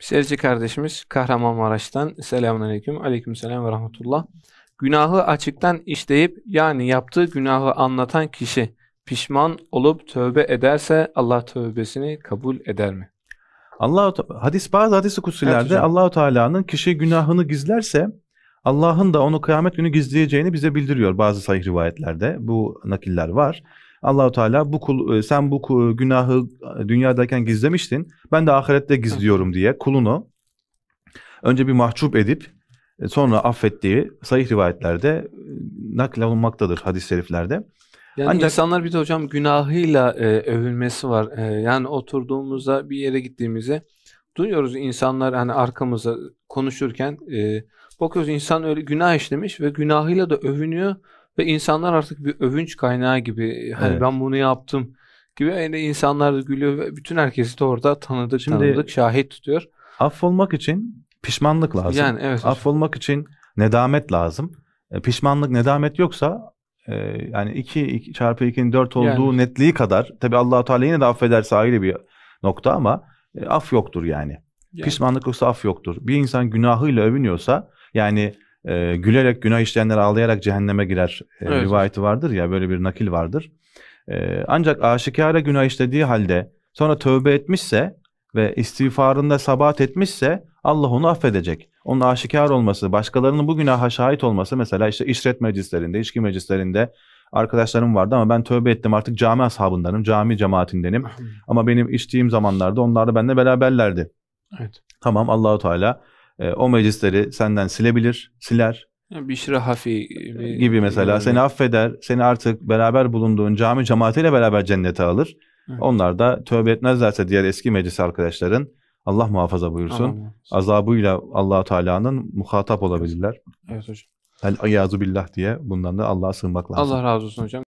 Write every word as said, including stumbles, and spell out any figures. Serici kardeşimiz Kahramanmaraş'tan selamünaleyküm. Aleykümselam ve rahmetullah. Günahı açıktan işleyip yani yaptığı günahı anlatan kişi pişman olup tövbe ederse Allah tövbesini kabul eder mi? Allah hadis bazı hadis-i kutsülerde evet, Allahu Teala'nın kişi günahını gizlerse Allah'ın da onu kıyamet günü gizleyeceğini bize bildiriyor bazı sahih rivayetlerde. Bu nakiller var. Allahu Teala bu kul, sen bu günahı dünyadayken gizlemiştin. Ben de ahirette gizliyorum diye kulunu önce bir mahcup edip sonra affettiği sahih rivayetlerde nakl olunmaktadır hadis-i şeriflerde. Yani ancak insanlar bir de hocam günahıyla e, övülmesi var. E, yani oturduğumuzda bir yere gittiğimizde duyuyoruz insanlar hani arkamızda konuşurken e, bakıyoruz insan öyle günah işlemiş ve günahıyla da övünüyor ve insanlar artık bir övünç kaynağı gibi hani evet, ben bunu yaptım gibi yani insanlar da gülüyor ve bütün herkesi de orada tanıdık Şimdi, tanıdık şahit tutuyor. Affolmak için pişmanlık lazım. Yani evet, affolmak için nedamet lazım. E, pişmanlık nedamet yoksa yani iki çarpı iki'nin dört olduğu yani netliği kadar tabi Allah-u Teala yine de affederse ayrı bir nokta ama e, af yoktur yani. yani. Pişmanlık yoksa af yoktur. Bir insan günahıyla övünüyorsa yani e, gülerek günah işleyenler ağlayarak cehenneme girer e, evet, rivayeti vardır ya böyle bir nakil vardır. E, ancak aşikare günah işlediği halde sonra tövbe etmişse ve istiğfarında sabat etmişse Allah onu affedecek. Onun aşikar olması, başkalarının bu günaha şahit olması mesela işte işret meclislerinde, içki meclislerinde arkadaşlarım vardı ama ben tövbe ettim artık cami ashabındanım, cami cemaatindenim. Ama benim içtiğim zamanlarda onlar da benimle beraberlerdi. Evet. Tamam Allahu Teala e, o meclisleri senden silebilir, siler. Yani bir işre hafi bir, gibi mesela bir, seni affeder, seni artık beraber bulunduğun cami cemaatiyle beraber cennete alır. Evet. Onlar da tövbe etmezlerse diğer eski meclis arkadaşların Allah muhafaza buyursun. Aman. Azabıyla Allah Teala'nın muhatap olabilirler. Evet hocam. El ayazu billah diye bundan da Allah'a sığınmak lazım. Allah razı olsun hocam.